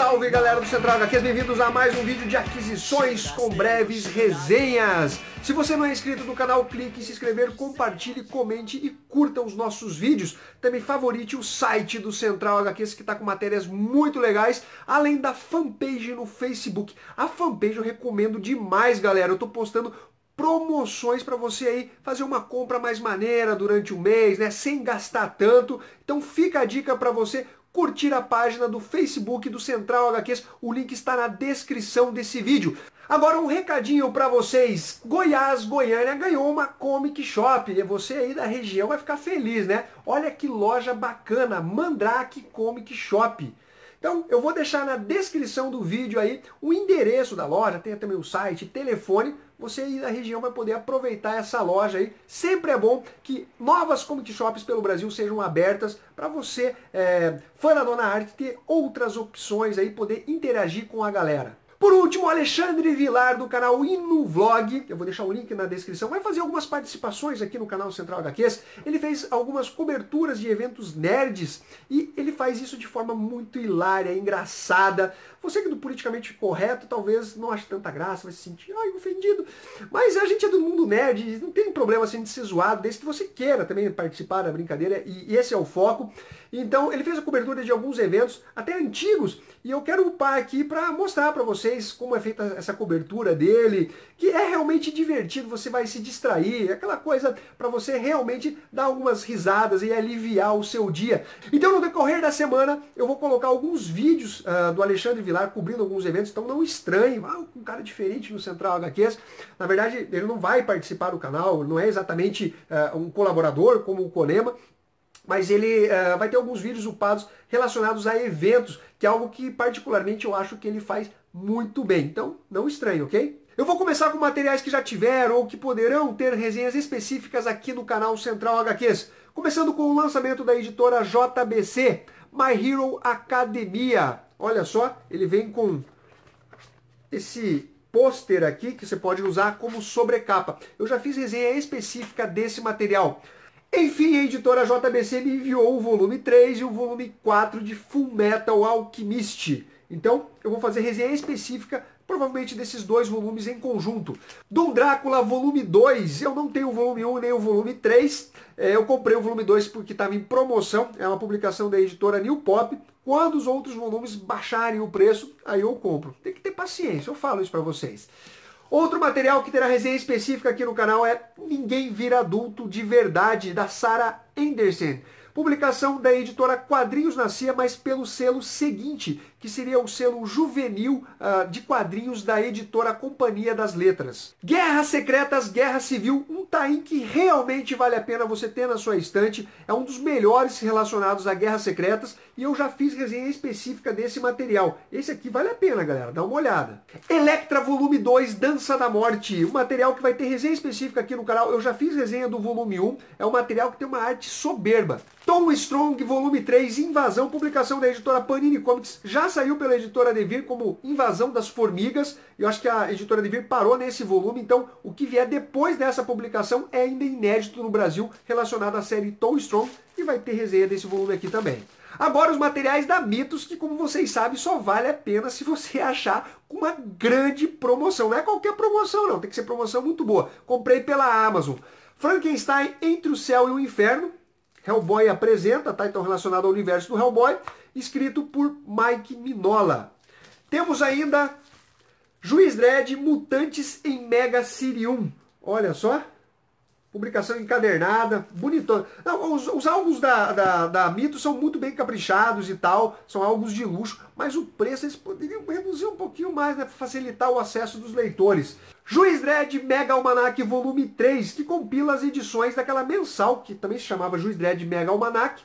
Salve galera do Central HQs, bem-vindos a mais um vídeo de aquisições com breves resenhas. Se você não é inscrito no canal, clique em se inscrever, compartilhe, comente e curta os nossos vídeos. Também favorite o site do Central HQs que está com matérias muito legais, além da fanpage no Facebook. A fanpage eu recomendo demais, galera. Eu estou postando promoções para você aí fazer uma compra mais maneira durante o mês, né? Sem gastar tanto. Então fica a dica para você curtir a página do Facebook do Central HQs, o link está na descrição desse vídeo. Agora um recadinho para vocês, Goiânia ganhou uma Comic Shop, e você aí da região vai ficar feliz, né? Olha que loja bacana, Mandrake Comic Shop. Então eu vou deixar na descrição do vídeo aí o endereço da loja, tem também o site, telefone, você aí da região vai poder aproveitar essa loja aí. Sempre é bom que novas comic shops pelo Brasil sejam abertas para você, fã da Dona Arte, ter outras opções aí, poder interagir com a galera. Por último, Alexandre Vilar do canal InuVlog, eu vou deixar o link na descrição, vai fazer algumas participações aqui no canal Central HQs, ele fez algumas coberturas de eventos nerds e ele faz isso de forma muito hilária, engraçada. Você que é do politicamente correto talvez não ache tanta graça, vai se sentir ofendido, mas a gente é do mundo nerd, não tem problema assim de ser zoado, desde que você queira também participar da brincadeira e esse é o foco. Então ele fez a cobertura de alguns eventos até antigos e eu quero upar aqui para mostrar para vocês como é feita essa cobertura dele, que é realmente divertido, você vai se distrair, aquela coisa para você realmente dar algumas risadas e aliviar o seu dia. Então no decorrer da semana eu vou colocar alguns vídeos do Alexandre Vilar cobrindo alguns eventos, então não estranhe, um cara diferente no Central HQs, na verdade ele não vai participar do canal, não é exatamente um colaborador como o Conema, mas ele vai ter alguns vídeos upados relacionados a eventos, que é algo que particularmente eu acho que ele faz muito bem, então não estranhe, ok? Eu vou começar com materiais que já tiveram ou que poderão ter resenhas específicas aqui no canal Central HQs. Começando com o lançamento da editora JBC, My Hero Academia. Olha só, ele vem com esse pôster aqui que você pode usar como sobrecapa. Eu já fiz resenha específica desse material. Enfim, a editora JBC me enviou o volume 3 e o volume 4 de Fullmetal Alchemist. Então, eu vou fazer resenha específica, provavelmente desses dois volumes em conjunto. Dom Drácula, volume 2. Eu não tenho o volume 1 nem o volume 3. Eu comprei o volume 2 porque estava em promoção. É uma publicação da editora New Pop. Quando os outros volumes baixarem o preço, aí eu compro. Tem que ter paciência, eu falo isso para vocês. Outro material que terá resenha específica aqui no canal é Ninguém Vira Adulto de Verdade, da Sarah Anderson. Publicação da editora Quadrinhos na Cia, mas pelo selo seguinte, que seria o selo juvenil de quadrinhos da editora Companhia das Letras. Guerras Secretas, Guerra Civil, um taim que realmente vale a pena você ter na sua estante. É um dos melhores relacionados a Guerras Secretas e eu já fiz resenha específica desse material. Esse aqui vale a pena, galera, dá uma olhada. Electra Volume 2, Dança da Morte, um material que vai ter resenha específica aqui no canal. Eu já fiz resenha do volume 1, é um material que tem uma arte soberba. Tom Strong, volume 3, Invasão, publicação da editora Panini Comics, já saiu pela editora Devir como Invasão das Formigas, eu acho que a editora Devir parou nesse volume, então o que vier depois dessa publicação é ainda inédito no Brasil, relacionado à série Tom Strong, e vai ter resenha desse volume aqui também. Agora os materiais da Mitos, que como vocês sabem, só vale a pena se você achar com uma grande promoção, não é qualquer promoção não, tem que ser promoção muito boa. Comprei pela Amazon. Frankenstein, Entre o Céu e o Inferno, Hellboy apresenta, tá? Então relacionado ao universo do Hellboy, escrito por Mike Mignola. Temos ainda Juiz Dredd, Mutantes em Mega Sirium. Olha só, publicação encadernada, bonitona. Não, os álbuns da Mito são muito bem caprichados e tal, são álbuns de luxo, mas o preço eles poderiam reduzir um pouquinho mais, né, para facilitar o acesso dos leitores. Juiz Dredd Mega Almanac volume 3, que compila as edições daquela mensal, que também se chamava Juiz Dredd Mega Almanac,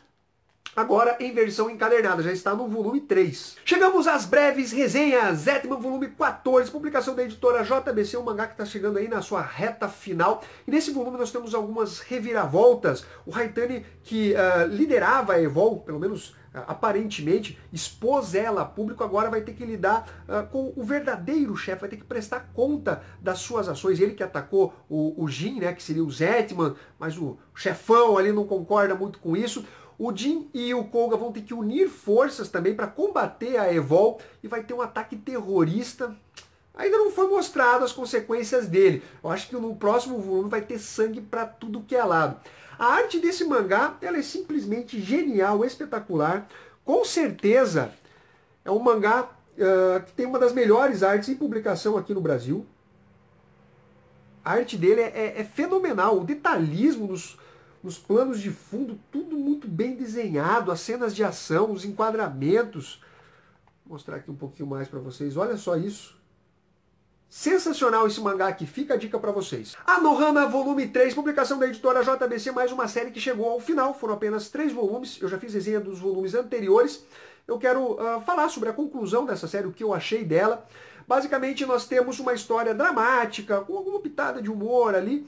agora em versão encadernada, já está no volume 3. Chegamos às breves resenhas. Zetman, volume 14, publicação da editora JBC, um mangá que está chegando aí na sua reta final. E nesse volume nós temos algumas reviravoltas. O Haitani, que liderava a Evol, pelo menos aparentemente, expôs ela a público, agora vai ter que lidar com o verdadeiro chefe, vai ter que prestar conta das suas ações. Ele que atacou o Jin, né, que seria o Zetman, mas o chefão ali não concorda muito com isso. O Jin e o Koga vão ter que unir forças também para combater a Evol e vai ter um ataque terrorista. Ainda não foi mostrado as consequências dele. Eu acho que no próximo volume vai ter sangue para tudo que é lado. A arte desse mangá, ela é simplesmente genial, espetacular. Com certeza é um mangá que tem uma das melhores artes em publicação aqui no Brasil. A arte dele é fenomenal. O detalhismo nos planos de fundo, tudo muito bem desenhado. As cenas de ação, os enquadramentos. Vou mostrar aqui um pouquinho mais para vocês. Olha só isso. Sensacional esse mangá aqui, fica a dica pra vocês. Anohana, volume 3, publicação da editora JBC, mais uma série que chegou ao final. Foram apenas 3 volumes, eu já fiz resenha dos volumes anteriores. Eu quero falar sobre a conclusão dessa série, o que eu achei dela. Basicamente nós temos uma história dramática, com alguma pitada de humor ali,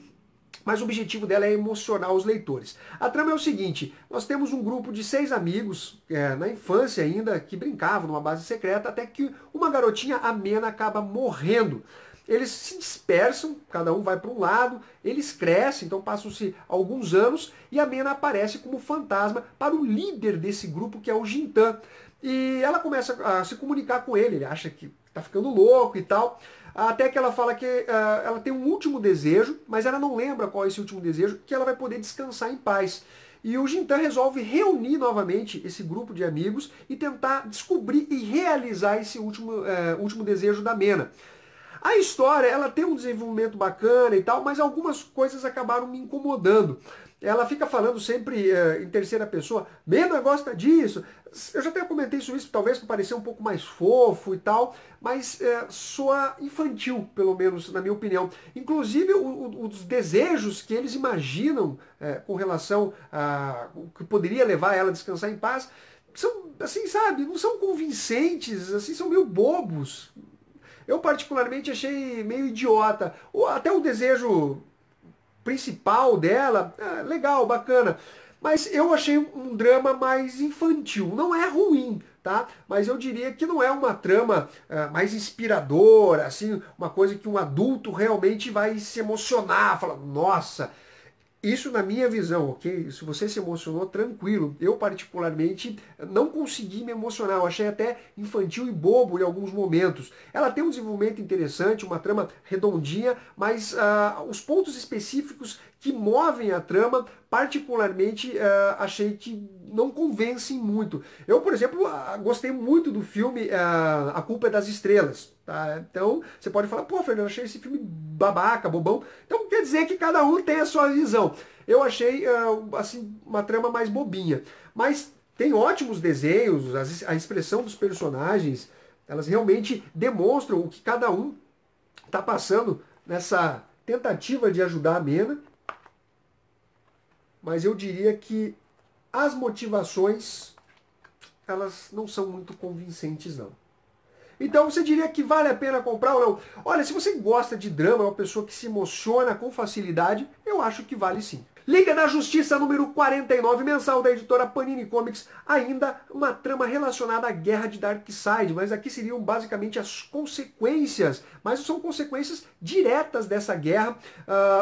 mas o objetivo dela é emocionar os leitores. A trama é o seguinte, nós temos um grupo de 6 amigos, na infância ainda, que brincavam numa base secreta, até que uma garotinha, a Mena, acaba morrendo. Eles se dispersam, cada um vai para um lado, eles crescem, então passam-se alguns anos, e a Mena aparece como fantasma para o líder desse grupo, que é o Jintan. E ela começa a se comunicar com ele, ele acha que tá ficando louco e tal, até que ela fala que ela tem um último desejo, mas ela não lembra qual é esse último desejo, que ela vai poder descansar em paz. E o Jintan resolve reunir novamente esse grupo de amigos e tentar descobrir e realizar esse último desejo da Mena. A história, ela tem um desenvolvimento bacana e tal, mas algumas coisas acabaram me incomodando. Ela fica falando sempre em terceira pessoa, Mena gosta disso. Eu já até comentei sobre isso, talvez para parecer um pouco mais fofo e tal, mas soa infantil, pelo menos na minha opinião. Inclusive os desejos que eles imaginam com relação a o que poderia levar ela a descansar em paz, são assim, sabe, não são convincentes, assim, são meio bobos. Eu particularmente achei meio idiota. Até o desejo principal dela, legal, bacana. Mas eu achei um drama mais infantil. Não é ruim, tá? Mas eu diria que não é uma trama mais inspiradora, assim, uma coisa que um adulto realmente vai se emocionar, falar, nossa, isso na minha visão, ok? Se você se emocionou, tranquilo. Eu, particularmente, não consegui me emocionar. Eu achei até infantil e bobo em alguns momentos. Ela tem um desenvolvimento interessante, uma trama redondinha, mas os pontos específicos que movem a trama, particularmente, achei que não convencem muito. Eu, por exemplo, gostei muito do filme A Culpa é das Estrelas. Tá? Então, você pode falar, pô, Fernando, achei esse filme babaca, bobão. Então, quer dizer que cada um tem a sua visão. Eu achei, assim, uma trama mais bobinha. Mas tem ótimos desenhos, a expressão dos personagens, elas realmente demonstram o que cada um está passando nessa tentativa de ajudar a Mena. Mas eu diria que as motivações, elas não são muito convincentes, não. Então você diria que vale a pena comprar ou não? Olha, se você gosta de drama, é uma pessoa que se emociona com facilidade, eu acho que vale sim. Liga da Justiça, número 49, mensal da editora Panini Comics. Ainda uma trama relacionada à guerra de Darkseid, mas aqui seriam basicamente as consequências, mas são consequências diretas dessa guerra.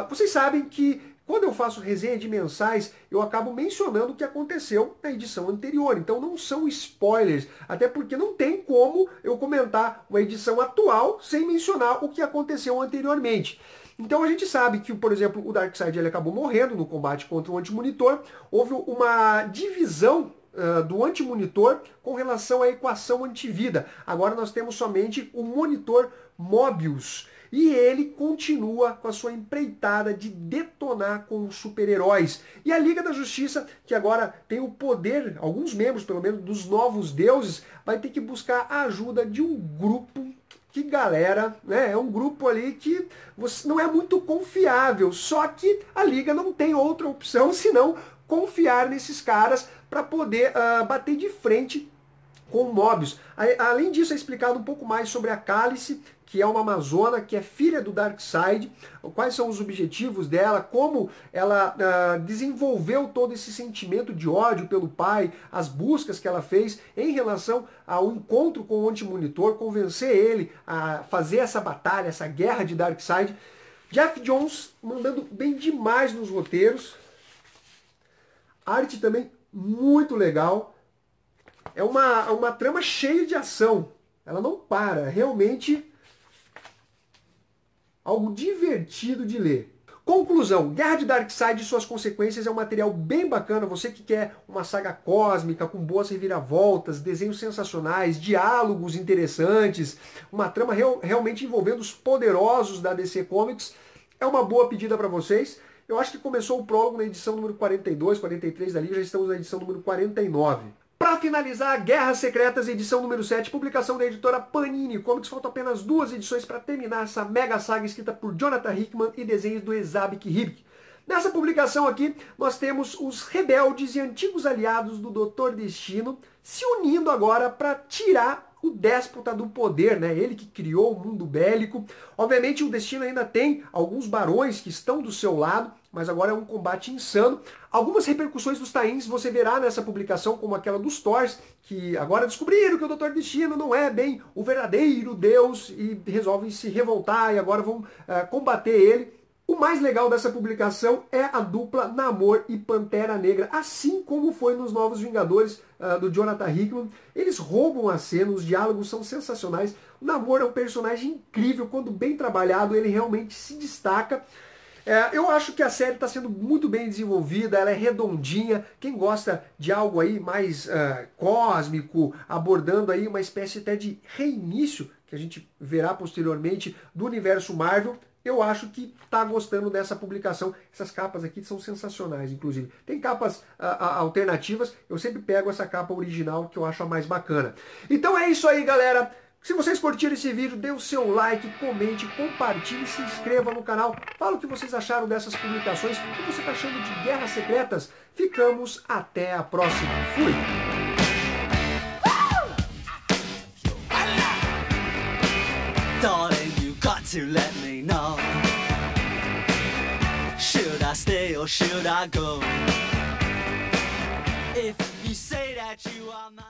Vocês sabem que quando eu faço resenha de mensais, eu acabo mencionando o que aconteceu na edição anterior. Então não são spoilers, até porque não tem como eu comentar uma edição atual sem mencionar o que aconteceu anteriormente. Então a gente sabe que, por exemplo, o Darkseid ele acabou morrendo no combate contra o Antimonitor. Houve uma divisão do Antimonitor com relação à equação antivida. Agora nós temos somente o Monitor Mobius. E ele continua com a sua empreitada de detonar com os super-heróis. E a Liga da Justiça, que agora tem o poder, alguns membros pelo menos, dos novos deuses, vai ter que buscar a ajuda de um grupo que, galera, né, é um grupo ali que você não é muito confiável. Só que a Liga não tem outra opção senão confiar nesses caras para poder bater de frente com o Mobius. Além disso, é explicado um pouco mais sobre a Cálice, que é uma amazona, que é filha do Darkseid, quais são os objetivos dela, como ela desenvolveu todo esse sentimento de ódio pelo pai, as buscas que ela fez em relação ao encontro com o Antimonitor, convencer ele a fazer essa batalha, essa guerra de Darkseid. Jeff Jones mandando bem demais nos roteiros. Arte também muito legal. É uma trama cheia de ação. Ela não para. Realmente algo divertido de ler. Conclusão. Guerra de Darkseid e suas consequências é um material bem bacana. Você que quer uma saga cósmica com boas reviravoltas, desenhos sensacionais, diálogos interessantes, uma trama realmente envolvendo os poderosos da DC Comics, é uma boa pedida para vocês. Eu acho que começou o prólogo na edição número 42, 43 ali, já estamos na edição número 49. Para finalizar, Guerras Secretas, edição número 7, publicação da editora Panini Comics. Faltam apenas 2 edições para terminar essa mega saga escrita por Jonathan Hickman e desenhos do Ezabik Hibik. Nessa publicação aqui, nós temos os rebeldes e antigos aliados do Doutor Destino se unindo agora para tirar o déspota do poder, né? Ele que criou o mundo bélico. Obviamente o Destino ainda tem alguns barões que estão do seu lado, mas agora é um combate insano. Algumas repercussões dos Tains você verá nessa publicação, como aquela dos Thors, que agora descobriram que o Doutor Destino não é bem o verdadeiro Deus e resolvem se revoltar e agora vão combater ele. O mais legal dessa publicação é a dupla Namor e Pantera Negra, assim como foi nos Novos Vingadores do Jonathan Hickman. Eles roubam a cena, os diálogos são sensacionais. O Namor é um personagem incrível, quando bem trabalhado ele realmente se destaca. Eu acho que a série está sendo muito bem desenvolvida, ela é redondinha. Quem gosta de algo aí mais cósmico, abordando aí uma espécie até de reinício, que a gente verá posteriormente, do universo Marvel, eu acho que está gostando dessa publicação. Essas capas aqui são sensacionais, inclusive. Tem capas alternativas, eu sempre pego essa capa original, que eu acho a mais bacana. Então é isso aí, galera. Se vocês curtiram esse vídeo, dê o seu like, comente, compartilhe, se inscreva no canal. Fala o que vocês acharam dessas publicações, o que você está achando de Guerras Secretas. Ficamos até a próxima. Fui! To let me know, should I stay or should I go? If you say that you are mine.